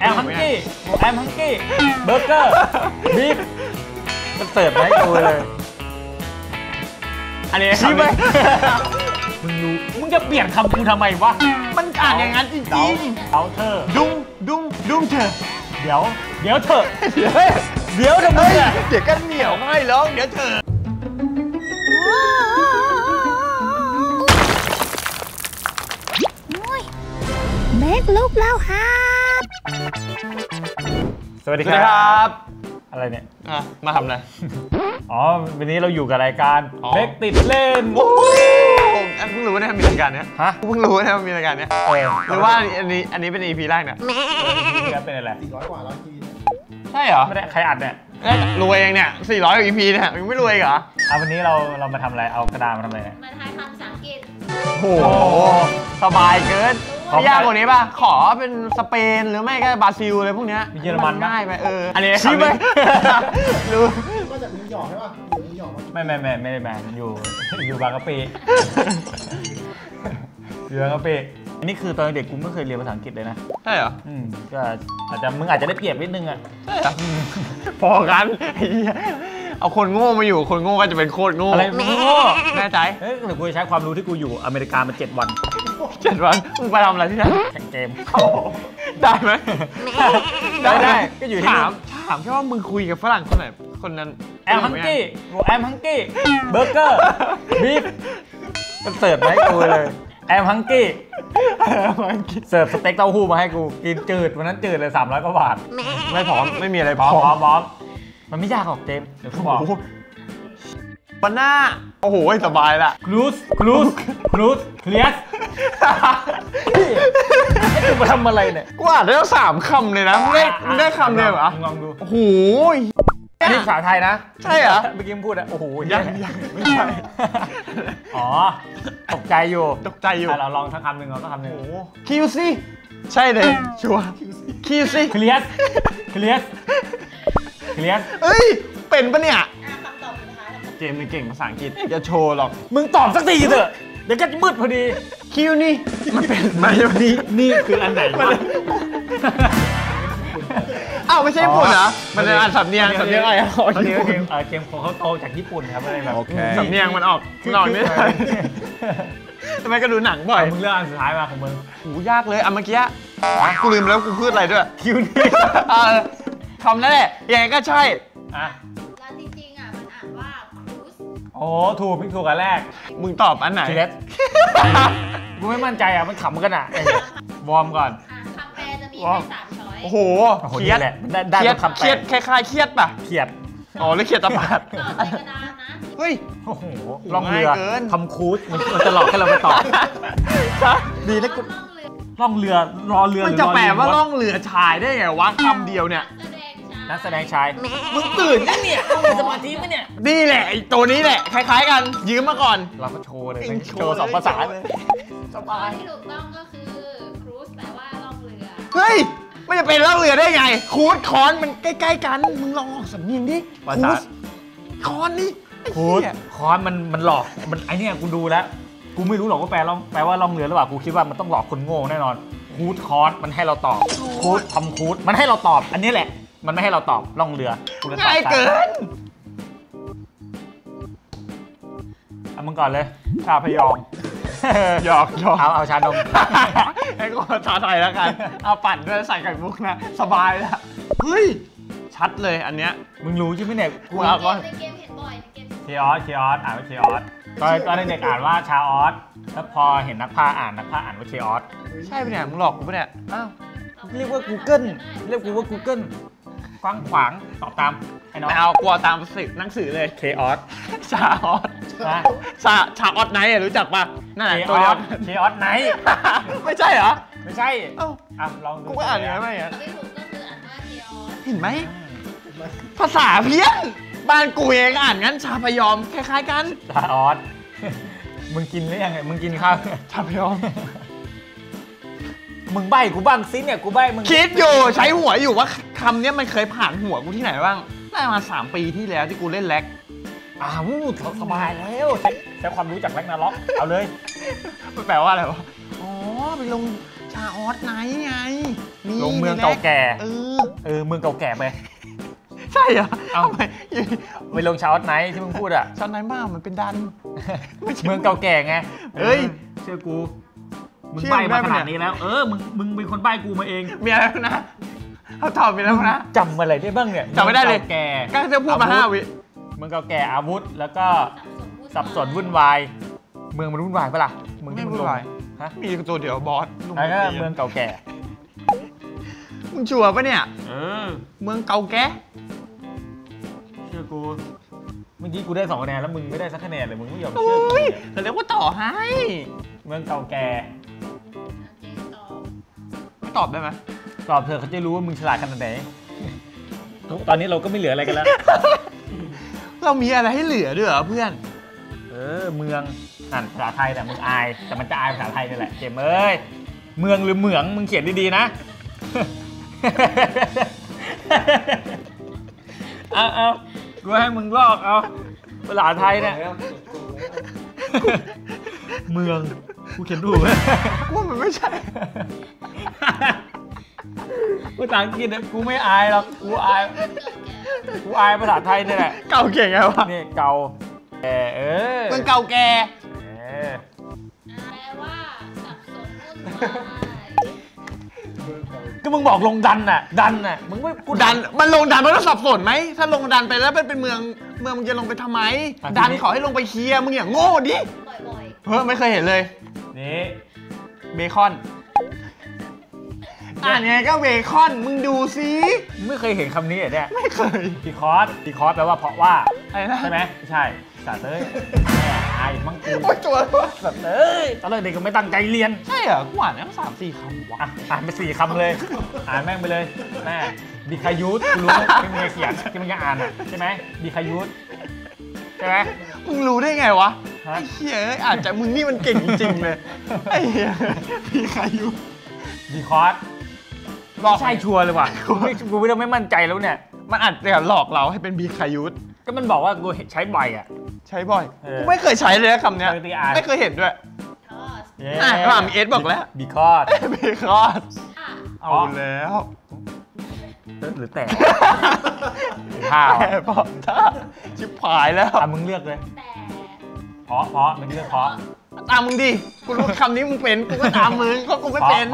แอมฮังกี้เบอร์เกอร์บีฟมันเสิร์ฟให้กูเลยอันนี้ชี้ไปมึงรู้มึงจะเปลี่ยนคำกูทำไมวะมันอ่านอย่างนั้นจริงๆเอาเธอดุ้งเธอเดี๋ยวเธอเดี๋ยวทำไมอ่ะเดี๋ยวกันเหนียวง่ายร้องเดี๋ยวเธอเมคลูกแล้วครับสวัสดีครับอะไรเนี่ยมาทำอะไรอ๋อวันนี้เราอยู่กับรายการเล็กติดเล่นเพิ่งรู้ว่ามีรายการเนี้ยฮะเพิ่งรู้ว่ามีรายการเนี้ยหรือว่าอันนี้เป็น EP แรกเนี่ยเป็นอะไร400กว่า100 EPใช่เหรอไม่ได้ใครอัดเนี่ยรวยเองเนี่ย400 EP เนี่ยยังไม่รวยเหรอวันนี้เรามาทำอะไรเอากระดาษมาทำอะไรมาทายคำภาษาอังกฤษโอ้โหสบายเกินยากกว่านี้ป่ะขอเป็นสเปนหรือไม่ก็บราซิลอะไรพวกเนี้ยเยอรมันง่ายไปอันนี้ชี้ไปรู้ก็จะนิวยอร์กใช่ป่ะนิวยอร์กไม่ได้แมนอยู่บางกะปิอยู่บางกะปิอันนี้คือตอนเด็กกูไม่เคยเรียนภาษาอังกฤษเลยนะใช่เหรอก็อาจจะมึงอาจจะได้เปรียบนิดนึงอ่ะพอกันเอาคนโง่มาอยู่คนโง่ก็จะเป็นโคตรโง่อะไรโง่แน่ใจเฮ้ยกูจะใช้ความรู้ที่กูอยู่อเมริกามา7 วันมึงไปทำอะไรที่นั่นแข่งเกมได้ไหมได้ก็อยู่ที่ถามแค่ว่ามึงคุยกับฝรั่งคนไหนคนนั้นแอมฮังกี้เบอร์เกอร์บีฟมันเสิร์ฟให้กูเลยแอมฮังกี้เสิร์ฟสเต็กเต้าหู้มาให้กูกินจืดวันนั้นจืดเลย300 กว่าบาทไม่พร้อมไม่มีอะไรพร้อมมันไม่ยากหรอกเจมเดี๋ยวกูบอกปะหน้าโอ้โหสบายละครูสเคลียสกูมาทำอะไรเนี่ยกูอ่านได้แล้ว3 คำเลยนะได้คำเดียวเหรอลองดูโอ้โหนี่ภาษาไทยนะใช่เหรอเมื่อกี้มึงพูดอะโอ้โหยังไม่ใช่อ๋อตกใจอยู่เราลองสักคำหนึ่งโอ้โหคิวซี่ใช่เลยชัวร์คิวซี่เคลียสเอ้ยเป็นปะเนี่ยเจมส์เก่งภาษาอังกฤษจะโชว์หรอกมึงตอบสักทีเถอะเดี๋ยวก็จะมืดพอดีคิวนี่มันเป็นมาอย่างนี้นี่คืออันไหนอ้าวไม่ใช่ญี่ปุ่นเหรอมันเป็นอันสำเนียงอะไรอ่ะเกมของเขาโตจากญี่ปุ่นครับอะไรแบบสำเนียงมันออกนี่ทำไมก็ดูหนังบ่อยมึงเลือกอันสุดท้ายมาของมึงโหยากเลยอันเมื่อกี้กูลืมแล้วกูพูดอะไรด้วยคิวนี่คำนั้นแหละยังไงก็ใช่อะโอ้ถูกอันแรกมึงตอบอันไหนกูไม่มั่นใจอ่ะมันขำกันอ่ะวอร์มก่อนคำแปลจะมีแค่3 ช้อยโอ้โหเครียดเครียดคล้ายๆเครียดป่ะเครียดอ๋อแล้วเครียดตะปาดเฮ้ยโอ้โหล่องเรือคำคูดมันจะหลอกให้เราไปตอบดีนะกูล่องเรือรอเรือมันจะแปลว่าล่องเรือชายได้ไงวะคำเดียวเนี่ยนักแสดงชายมึงตื่นนั่นเนี่ยต้องมีสมาธิมั้ยเนี่ยนี่แหละไอ้ตัวนี้แหละคล้ายๆกันยืมมาก่อนเราก็โชว์เลยโชว์2 ภาษาเลยสบายที่ถูกต้องก็คือครูสแปลว่าล่องเรือเฮ้ยไม่จะเป็นล่องเรือได้ไงครูสคอนมันใกล้ๆกันมึงลองออกสำเนียงดิครูสคอนนี่ครูสคอนมันหลอกมันไอเนี่ยกูดูแล้วกูไม่รู้หรอกว่าแปลว่าล่องเรือหรือเปล่ากูคิดว่ามันต้องหลอกคนโง่แน่นอนครูสคอนมันให้เราตอบครูสทำครูสมันให้เราตอบอันนี้แหละมันไม่ให้เราตอบล่องเรือง่ายเกินเอามึงก่อนเลยชาพยองหยอกเอาชานมให้กูชาไทยแล้วกันเอาปั่นด้วยใส่ไก่มุกนะสบายแล้วเฮ้ยชัดเลยอันเนี้ยมึงรู้ใช่ไหมเนี่ยกูเอาก่อนในเกมเห็นบ่อยในเกมเชียร์ออสอ่านว่าเชียร์ออสตอนเด็กๆอ่านว่าชาออสแล้วพอเห็นนักพากย์อ่านว่าเชียร์ออสใช่ปะเนี่ยมึงหลอกกูปะเนี่ยอ้าวเรียกว่า Google เรียกกูว่า Google กว้างขวางตอบตามไอ้น้องเอากลัวตามหนังสือเลยเคออสชาออสไนท์รู้จักป่ะนั่นแหละตัวออสเคออสไนท์ไม่ใช่เหรอไม่ใช่เอ้าลองดูกูก็อ่านอย่างไรอ่ะไม่ถูกก็คืออ่านว่าเคออสเห็นไหมภาษาเพี้ยนบ้านกูเองอ่านงั้นชาพยอมคล้ายๆกันชาออสมึงกินหรือยังมึงกินข้าวชาพยอมมึงใบ้กูบ้างซิเนี่ยกูใบ้มึงคิดอยู่ใช้หัวอยู่ว่าคำนี้มันเคยผ่านหัวกูที่ไหนบ้างได้มา3 ปีที่แล้วที่กูเล่นแร็กสบายแล้วใช้ความรู้จากแร็กนาล็อกเอาเลยแปลว่าอะไรวะอ๋อไปลงช ตาออสไนท์ไงลงเมืองเก่าแก่เมืองเก่าแก่ไปใช่เหรอเอาไปลงชาวออสไนท์ที่มึงพูดอ่ะชาวออสไนท์บ้ามันเป็นดันเมืองเก่าแก่ไงเฮ้ยเชื่อกูมึงใบ้มาขนาดนี้แล้วมึงเป็นคนใบ้กูมาเองมีอะไรนะเขาตอบไปแล้วนะจำอะไรได้บ้างเนี่ยจำไม่ได้เลยแกก็จะพูดมา5 วิเมืองเก่าแก่อาวุธแล้วก็สับสนวุ่นวายเมืองมันวุ่นวายปะล่ะเมืองวุ่นวายฮะมีตัวเดียวบอสไอ้ก็เมืองเก่าแก่มึงชัวร์ปะเนี่ยเมืองเก่าแก่เชื่อกูเมื่อกี้กูได้2 คะแนนแล้วมึงไม่ได้สักคะแนนเลยมึงไม่ยอมเชื่อกูแต่แล้วว่าต่อให้เมืองเก่าแก่ไม่ตอบได้ไหมตอบเธอเขาจะรู้ว่ามึงฉลาดขนาดไหนตอนนี้เราก็ไม่เหลืออะไรกันแล้วเรามีอะไรให้เหลือด้วยเหรอเพื่อนเมืองอ่านภาษาไทยแต่มึงอายแต่มันจะอายภาษาไทยนี่แหละเจมเอ้ยเมืองหรือเหมืองมึงเขียนดีๆนะเอากูให้มึงลอกเอาภาษาไทยเนี่ยเมืองกูเขียนถูกไหมกูมันไม่ใช่ภาษาอังกฤษเนี่ยกูไม่อายหรอกกูอายภาษาไทยนี่แหละเก่าเก่งไงวะนี่เก่าแก่เมืองเก่าแก่แปลว่าสับสนก็มึงบอกลงดันน่ะมึงไม่กูดันมันลงดันมันต้องสับสนไหมถ้าลงดันไปแล้วเป็นเมืองมึงจะลงไปทำไมดันขอให้ลงไปเคลียร์มึงอย่างโง่ดิเฮ้ยไม่เคยเห็นเลยนี่เบคอนอ่านไงก็เบคอนมึงดูสิไม่เคยเห็นคำนี้เลยเนี่ยไม่เคยพีคอสแปลว่าเพราะว่าอะไรนะใช่ไหมใช่สาเต้ยไอ้มังคุดโอ้ยตัวเลยสาเต้ยตอนแรกเด็กก็ไม่ตั้งใจเรียนใช่เหรอกูอ่านแล้ว3-4 คำว่ะอ่านไป4 คำเลยอ่านแม่งไปเลยแม่บิคายุทธกูรู้ไม่มีเขียนที่มันจะอ่านอ่ะใช่ไหมบิคายุทธใช่ไหมมึงรู้ได้ไงวะไอ้เหี้ยอ่านจากมึงนี่มันเก่งจริงๆเลยไอ้เหี้ยบิคายุทธพีคอสใช่ชัวร์เลยว่ะกูไม่มั่นใจแล้วเนี่ยมันอาจจะหลอกเราให้เป็นบีคายุทธก็มันบอกว่ากูใช้บ่อยอ่ะใช้บ่อยกูไม่เคยใช้เลยนะคำเนี้ยไม่เคยเห็นด้วยอ่ะก็มีเอสบอกแล้วบีคอสเอาแล้วหรือแต่ข้าวบอกท่าชิบหายแล้วอ่ะมึงเลือกเลยเพราะมึงเลือกเพราะตามมึงดิกูรู้คำนี้มึงเป็นกูก็ตามมึงก็กูไม่เป็น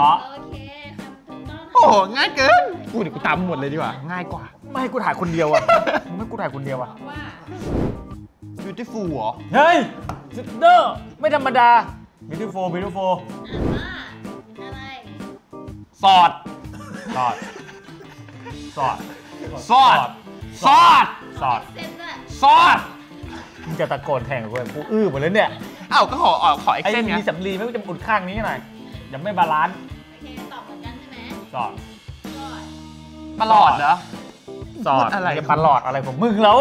โอ้ง่ายเกินกูเดี๋ยวกูตามหมดเลยดีกว่าง่ายกว่าไม่ให้กูถ่ายคนเดียวอ่ะbeautiful เหรอเฮ้ยสุดเด้อไม่ธรรมดา beautiful อะไรสอดมึงจะตะโกนแทงกูเลยกูอื้อหมดเลยเนี่ยอ้าวก็ขออีกเส้นไงมีสำลีไม่จะอุดข้างนี้หน่อยยังไม่บาลานซ์ปลอดเหรออะไรปลอดอะไรของมึงเรา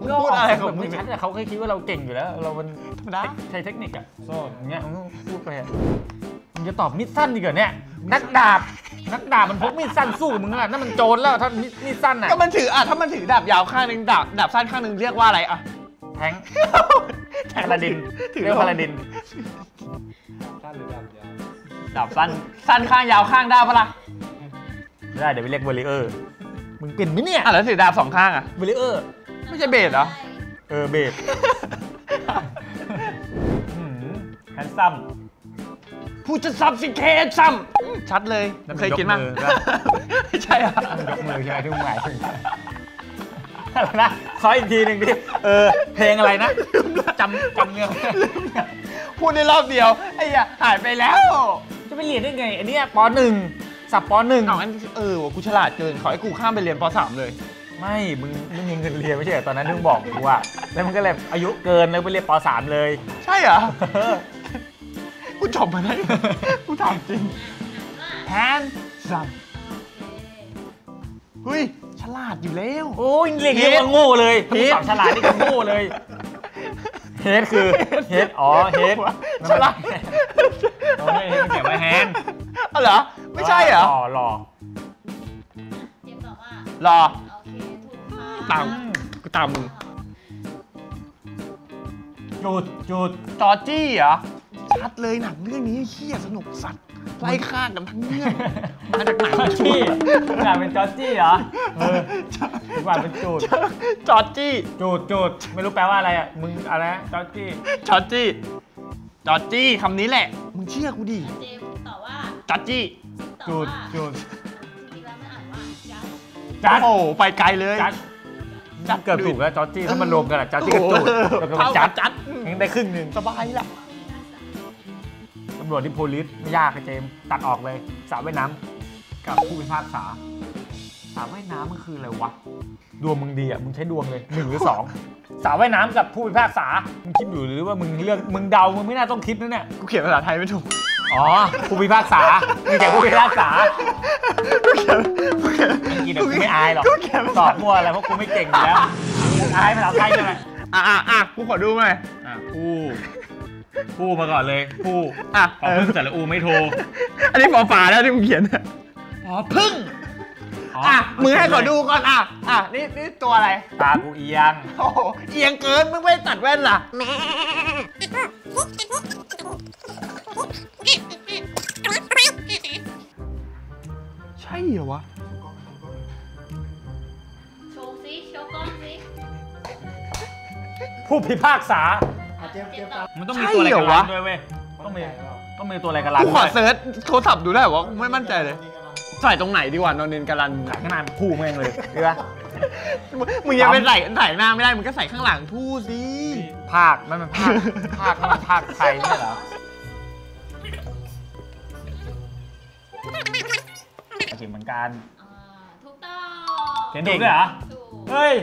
พูดอะไรของมึงชัดเขาแค่คิดว่าเราเก่งอยู่แล้วเรามันใช้เทคนิคอะโซ่อย่างเงี้ยพูดไปมึงจะตอบมีดสั้นดีกว่าเนี่ยนักดาบมันพกมีดสั้นสู้มึงน่ะนั่นมันโจรแล้วถ้ามีดสั้นอะก็มันถืออะถ้ามันถือดาบยาวข้างนึงดาบสั้นข้างนึงเรียกว่าอะไรอะแทงพาราดินเรียกพาราดินสั้นหรือดาบยาวดาบสั้นข้างยาวข้างได้ปะล่ะได้เดี๋ยวไปเรียกเบอร์ลิเออร์มึงเป็นไหมเนี่ยแล้วถือดาบ2 ข้างอะเบอร์ลิเออร์ไม่ใช่เบสเหรอเบสแฮนซัมผู้จะซับสิเคซัมชัดเลยเคยกินมั้ยไม่ใช่อ่ะยกมือใช่ที่มึงหมายถึงอะไรนะขออีกทีหนึ่งดิเพลงอะไรนะจำเนื้อพูดในรอบเดียวไอ้ย่าหายไปแล้วจะไปเรียนได้ไงอันนี้ป.1สับป.1เอางั้นกูฉลาดเกินขอให้กูข้ามไปเรียนป.3เลยไม่มึงมีเงินเรียนไม่ใช่เหรอตอนนั้นมึงบอกกูว่าแล้วมึงก็เลยอายุเกินแล้วไปเรียนป.3เลยใช่เหรอกูจบมาได้กูถามจริงแฮนซัมเฮ้ยฉลาดอยู่แล้วโอ้ยเรียกว่าโง่เลยเฮ็ดฉลาดนี่ก็โง่เลยเฮ็ดคือเฮ็ดอ๋อเฮ็ดฉลาดเราไม่เฮ็ดเก็บไว้แฮนอ๋อเหรอไม่ใช่เหรอรอตามจุดจอจี้เหรอชัดเลยหนังเรื่องนี้เหี้ยสนุกสัตว์ ไล่ฆ่ากันทั้งเรื่องมาจากไหนจี้อยากเป็นจอร์จี้เหรอหวานเป็นจูดจอร์จี้จูดไม่รู้แปลว่าอะไรอ่ะมึงอะไรนะจอร์จี้คำนี้แหละมึงเชื่อกูดิเจมตอบว่าจอร์จี้จูดจริงแล้วมันอ่านว่าจัดโอ้ไปไกลเลยจัดเกือบถูกแล้วจอร์จี้ถ้ามันรวมกันอ่ะจอร์จี้กับจูดจัดยังได้ครึ่งหนึ่งสบายละตำรวจที่โพลิสไม่ยากเลยเจมตัดออกเลยสาวว่ายน้ำกับผู้พิพากษาสาวว่ายน้ำมันคืออะไรวะดวงมึงดีอ่ะมึงใช้ดวงเลย1หรือ2สาวว่ายน้ำกับผู้พิพากษามึงคิดอยู่หรือว่ามึงเลือกมึงเดามึงไม่น่าต้องคิดนะเนี่ยกูเขียนภาษาไทยไม่ถูกอ๋อผู้พิพากษามึงเขียนผู้พิพากษากูไม่อายหรอกตอบมั่วอะไรเพราะกูไม่เก่งอยู่แล้วอายภาษาไทยเลยอ่ะกูขอดูหน่อยอูมาก่อนเลยอูอ่ะขอพึ่งแต่ละอูไม่โทรอันนี้ฟอฝาแล้วที่มึงเขียนอ๋อพึ่งอ่ะมึงให้ขอดูก่อนอ่ะนี่ตัวอะไรตากูเอียงโอ้เอียงเกินมึงไม่ตัดแว่นล่ะแม่ใช่เหรอวะโชว์ซิโชว์กล้องซิผู้พิพากษามันต้องมีตัวอะไรกันล้างด้วยเว้ยต้องมีตัวอะไรกันล้างกูขอเซิร์ชโทรศัพท์ดูได้หรอไม่มั่นใจเลยใส่ตรงไหนดีกว่านอนเนนการันใส่ข้างหน้าผู้แม่งเลยดีป่ะมึงยังเป็นใส่หน้าไม่ได้มึงก็ใส่ข้างหลังผู้สิภาคนั่นมันภาคไทยนี่เหรอจริงเหมือนกันถูกต้องเขียนถูกด้วยเหรอเฮ้ย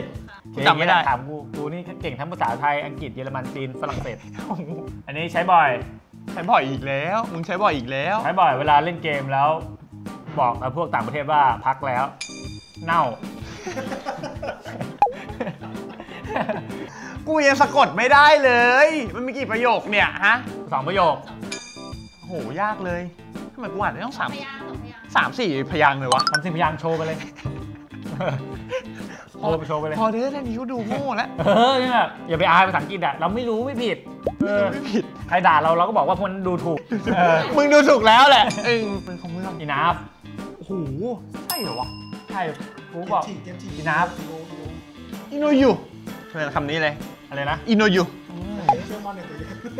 จำไม่ได้ถามกูนี่เก่งทั้งภาษาไทยอังกฤษเยอรมันจีนฝรั่งเศสอันนี้ใช้บ่อยอีกแล้วมึงใช้บ่อยอีกแล้วใช้บ่อยเวลาเล่นเกมแล้วบอกกับพวกต่างประเทศว่าพักแล้วเน่ากูยังสะกดไม่ได้เลยมันมีกี่ประโยคเนี่ยฮะ2ประโยคโหยากเลยทำไมกูอ่านได้ต้อง3-4 พยางค์เลยวะ3-4 พยางค์โชว์ไปเลยพอเด้อท่านนี้ดูโง่แล้วนี่แบบอย่าไปอายภาษาอังกฤษอ่ะเราไม่รู้ไม่ผิดใครด่าเราก็บอกว่าพวกนั้นดูถูกมึงดูถูกแล้วแหละเป็นของมึงอีนัฟโอ้โหใช่เหรอวะใช่กูบอกอีนัฟอิโนยุเป็นคำนี้เลยอะไรนะอิโนยุ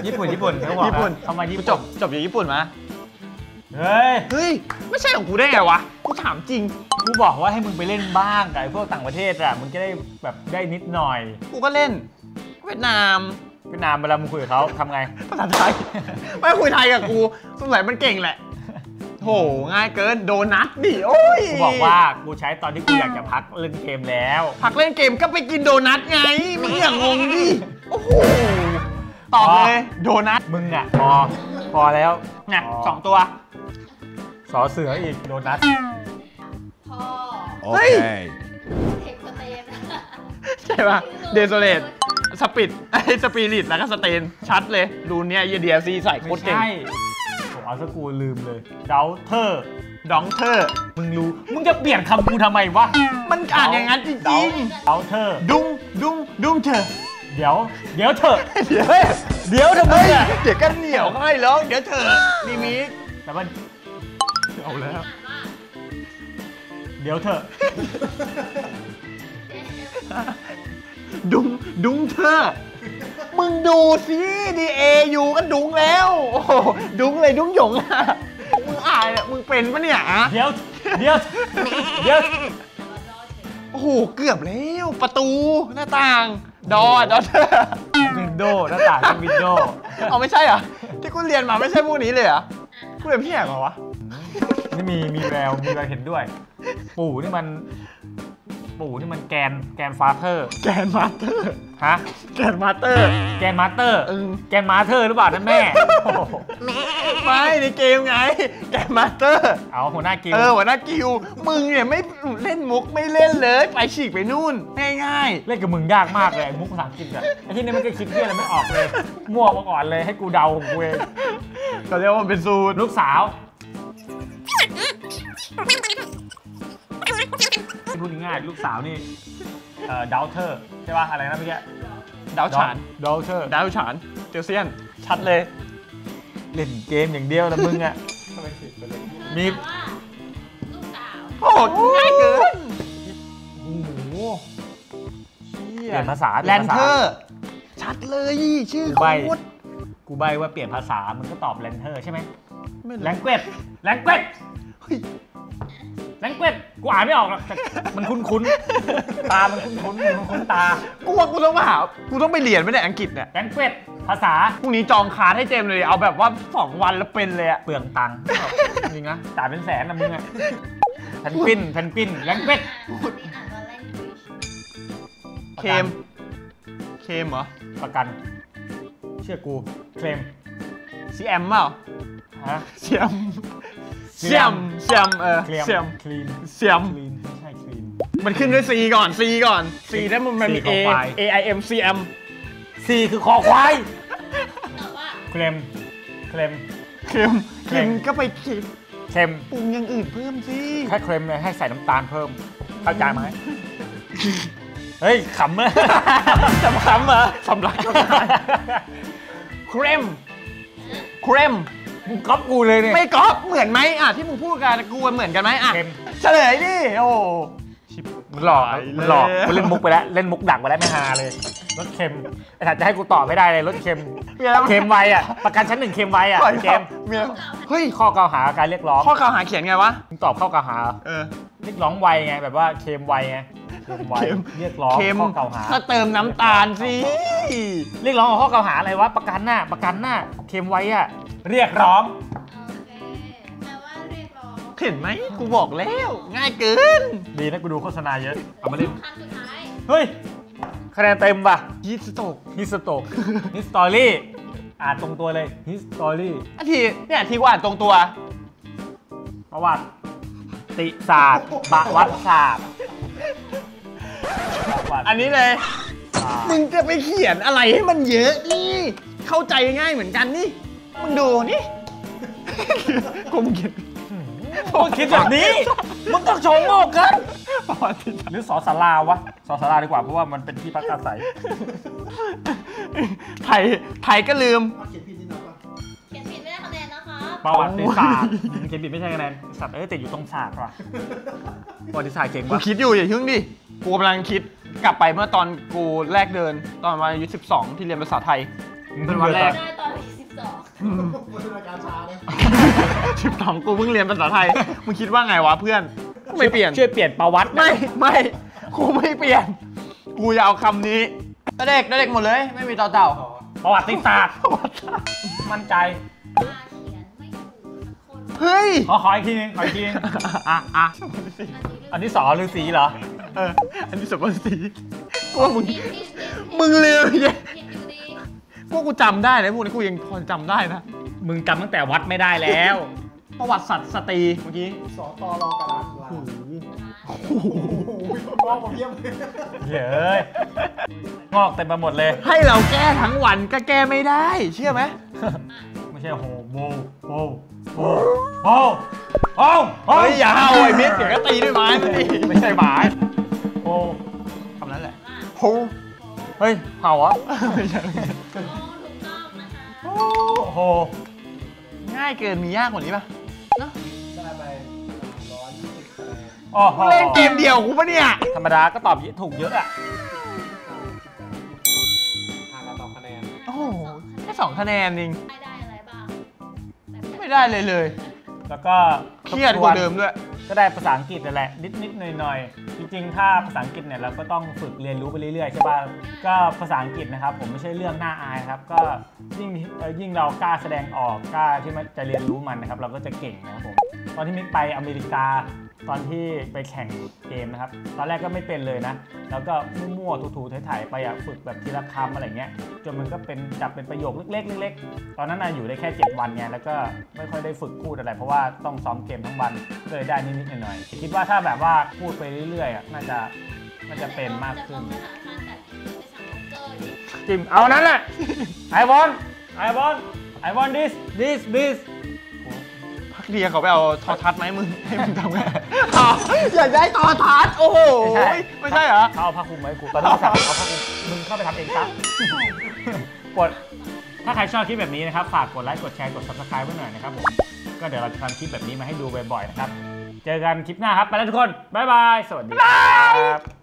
ญี่ปุ่นเขาบอกทำไมญี่ปุ่นจบอย่างญี่ปุ่นมาเฮ้ยไม่ใช่ของกูได้ไงวะกูถามจริงกูบอกว่าให้มึงไปเล่นบ้างกับพวกต่างประเทศอะมึงจะได้แบบได้นิดหน่อยกูก็เล่นเวียดนามเวลามึงคุยกับเขาทำไงภาษาไทยไม่คุยไทยกับกูสงสัยมันเก่งแหละโหง่ายเกินโดนัทดิโอ้ยกูบอกว่ากูใช้ตอนที่กูอยากจะพักเล่นเกมแล้วพักเล่นเกมก็ไปกินโดนัทไงมึงอย่างงงดิโอ้โหตอบเลยโดนัทมึงอะพอแล้วนะ2 ตัวสอเสืออีกโดนัทโอเคใช่ป่ะเดโซเลตสปิดไอสปิริตแล้วก็สเตนชัดเลยรูนเนี้ยเดียซีใส่โคตรเก่งใช่ผมเอาสกูลืมเลยดองเธอมึงรู้มึงจะเปลี่ยนคำกูทำไมวะมันอ่านอย่างนั้นจริงดองเธอดุ้งเธอเดี๋ยวเธอเดี๋ยวทำไมอ่ะเดี๋ยวกันเหนียวก็ให้ร้องเดี๋ยวเธอดีมิกแต่มันเอาแล้วเดี๋ยวเธอดุ้งเธอมึงดูสิดีเออยู่กันดุ้งแล้วโอ้ดุ้งเลยดุ้งหยงอ่ะมึงอายมึงเป็นปะเนี่ยอะเดี๋ยวโอ้โหเกือบแล้วประตูหน้าต่างดอเธอวินโดว์หน้าต่างเป็นวินโดว์เอาไม่ใช่เหรอที่กูเรียนมาไม่ใช่พวกนี้เลยเหรอกูเรียนพี่แหกเหรอวะนี่มีแววเห็นด้วยปู่นี่มันแกนมาสเตอร์ฮะแกนมาสเตอร์แกนมาสเตอร์หรือเปล่านั่นแม่ไม่ในเกมไงแกนมาสเตอร์เอาหัวหน้ากิวมึงเนี่ยไม่เล่นมุกไม่เล่นเลยไปฉีกไปนู่นง่ายๆเล่นกับมึงยากมากเลยมุกภาษาอังกฤษอะไอ้ที่นี่มันก็คิดเรื่องอะไรไม่ออกเลยมั่วมาก่อนเลยให้กูเดาของกูเองเขาเรียกว่าเป็นสูตรลูกสาวพูดง่ายลูกสาวนี่ดาวเธอใช่ป่ะอะไรนะเมื่อกี้ดาวฉานเจอเซียนชัดเลยเล่นเกมอย่างเดียวนะมึงอะทำไมผิดไปเลย มีลูกสาวโอ้โหง่ายเกินโอ้โหเปลี่ยนภาษาแลนเทอร์ชัดเลยชื่อกูใบว่าเปลี่ยนภาษามึงก็ตอบแลนเทอร์ใช่ไหมแลงเกวดแลงเกวดแลงเกวดกูอ่านไม่ออกหรอกแต่มันคุ้นๆตามันคุ้นๆมันคุ้นตากูว่ากูต้องมาหากูต้องไปเรียนไหมเนี่ยอังกฤษเนี่ยแลงเกวดภาษาพรุ่งนี้จองคาร์ให้เจมเลยเอาแบบว่า2วันแล้วเป็นเลยอะเปลืองตังค์จริงนะจ่ายเป็นแสนนะมึงอะแพนปิ้นแลงเกวดเคมเหรอประกันเชื่อกูเคลมซีแอมเปล่าฮะเซียมเคลียมไม่ใช่คลีนมันขึ้นด้วย C ก่อน C ก่อน C แล้วมันมี A I M C M C คือคอควายเคลมก็ไปคิดเคลมปรุงอย่างอื่นเพิ่มสิแค่เคลมเลยให้ใส่น้ำตาลเพิ่มเข้าใจไหมเฮ้ยขำเลยขำเหรอสำลักเครมมึงก๊อปกูเลยเนี่ยไม่ก๊อปเหมือนไหมอ่ะที่มึงพูดกันกูเหมือนกันไหมอ่ะเฉลยดิโอ้ชิบหลอกกูเล่นมุกไปแล้วเล่นมุกดักไปแล้วไม่ฮาเลยรถเค็มไอ้ถัดจะให้กูตอบไม่ได้เลยรถเค็มเค็มไวอ่ะประกันชั้น 1เค็มไวอ่ะเค็มเฮ้ยข้อกล่าวหาการเรียกร้องข้อกล่าวหาเขียนไงวะมึงตอบข้อกล่าวหาเรียกร้องไวไงแบบว่าเค็มไวไงเรียกร้องข้อกล่าวหาก็เติมน้ำตาลสิเรียกร้องข้อกล่าวหาอะไรวะประกันหน้าเค็มไว้อะเรียกร้องแปลว่าเรียกร้องเห็นไหมกูบอกแล้วง่ายเกินดีนะกูดูโฆษณาเยอะเอามาเล่นเฮ้ยคะแนนเต็มป่ะฮิสตอรี่อ่านตรงตัวเลยฮิสตอรี่อ่ะทีเนี่ยทีกูอ่านตรงตัวประวัติศาสตร์ประวัติศาสตร์อันนี้เลยมึงจะไปเขียนอะไรให้มันเยอะนี่เข้าใจง่ายเหมือนกันนี่มึงดูนี่กูมึงคิดแบบนี้มึงต้องโชว์โมกกันหรือสอสาราวะสอสาราดีกว่าเพราะว่ามันเป็นที่พักอาศัยไทยก็ลืมเขียนผิดไม่ได้คะแนนนะคะประวัติศาสตร์เขียนผิดไม่ใช่คะแนนสัตว์แต่อยู่ตรงศาสตร์ว่ะประวัติศาสตร์เก่งวะคิดอยู่อย่าพึ่งดิกูกำลังคิดกลับไปเมื่อตอนกูแรกเดินตอนอายุ12ที่เรียนภาษาไทยเป็นวันแรกตอน12วันราการช้าเลย12กูเพิ่งเรียนภาษาไทยมึงคิดว่าไงวะเพื่อนไม่เปลี่ยนช่วยเปลี่ยนประวัติไม่กูไม่เปลี่ยนกูจะเอาคำนี้เด็กหมดเลยไม่มีต่อเต่าประวัติศาสตร์มั่นใจเฮ้ยขออีกทีอ่ะอันนี้สอหรือสีเหรออันนี้สมสีกูว่ามึงเร็วยังกูจำได้นะพวกนี้กูยังพอจำได้นะมึงจำตั้งแต่วัดไม่ได้แล้วประวัติศาสตร์สตรีเมื่อกี้สตรกลาโอ้โหงอกเยี่ยมเลยงอกเต็มไปหมดเลยให้เราแก้ทั้งวันก็แก้ไม่ได้เชื่อไหมไม่ใช่โหโอ้อย่าเอาไอ้เม็ดเดี๋ยวก็ตีด้วยไม้ไม่ใช่หมาโอ้คำนั้นแหละโหเฮ้ยเผาอะไม่ใช่โอ้โหง่ายเกินมียากกว่านี้ป่ะเนาะได้ไป120คะแนนเล่นเกมเดียวกูปะเนี่ยธรรมดาก็ตอบถูกเยอะอะห่างกัน2คะแนนโอ้โหแค่2คะแนนเองไม่ได้เลยแล้วก็เครียดกว่าเดิมด้วยก็ได้ภาษาอังกฤษนั่นแหละนิดหน่อยจริงๆถ้าภาษาอังกฤษเนี่ยเราก็ต้องฝึกเรียนรู้ไปเรื่อยๆใช่ป่ะก็ภาษาอังกฤษนะครับผมไม่ใช่เรื่องน่าอายครับก็ยิ่งเรากล้าแสดงออกกล้าที่จะเรียนรู้มันนะครับเราก็จะเก่งนะครับผมตอนที่มิกไปอเมริกาตอนที่ไปแข่งเกมนะครับตอนแรกก็ไม่เป็นเลยนะแล้วก็มั่วๆถูๆถ่ายๆไปอ่ะฝึกแบบทีละคำอะไรเงี้ยจนมันก็เป็นจับเป็นประโยคเล็กๆตอนนั้นอยู่ได้แค่7วันไงแล้วก็ไม่ค่อยได้ฝึกพูดอะไรเพราะว่าต้องซ้อมเกมทั้งวันเลยได้นิดๆหน่อยๆคิดว่าถ้าแบบว่าพูดไปเรื่อยๆอ่ะน่าจะเป็นมากขึ้นจิมเอานั้นแหละ I want thisเรียกเขาไปเอาทอทัศน์ไหมมึงให้มึงทำไงอย่าได้ทอทัศน์โอ้โหไม่ใช่เหรอเขาเอาผ้าคลุมไว้กูตอนนี้สั่งเอาผ้าคลุมมึงเข้าไปทำเองซะกดถ้าใครชอบคลิปแบบนี้นะครับฝากกดไลค์กดแชร์กด Subscribe ไว้หน่อยนะครับผม ก็เดี๋ยวเราจะทำคลิปแบบนี้มาให้ดูบ่อยๆนะครับเจอกันคลิปหน้าครับไปแล้วทุกคนบ๊ายบายสวัสดีครับ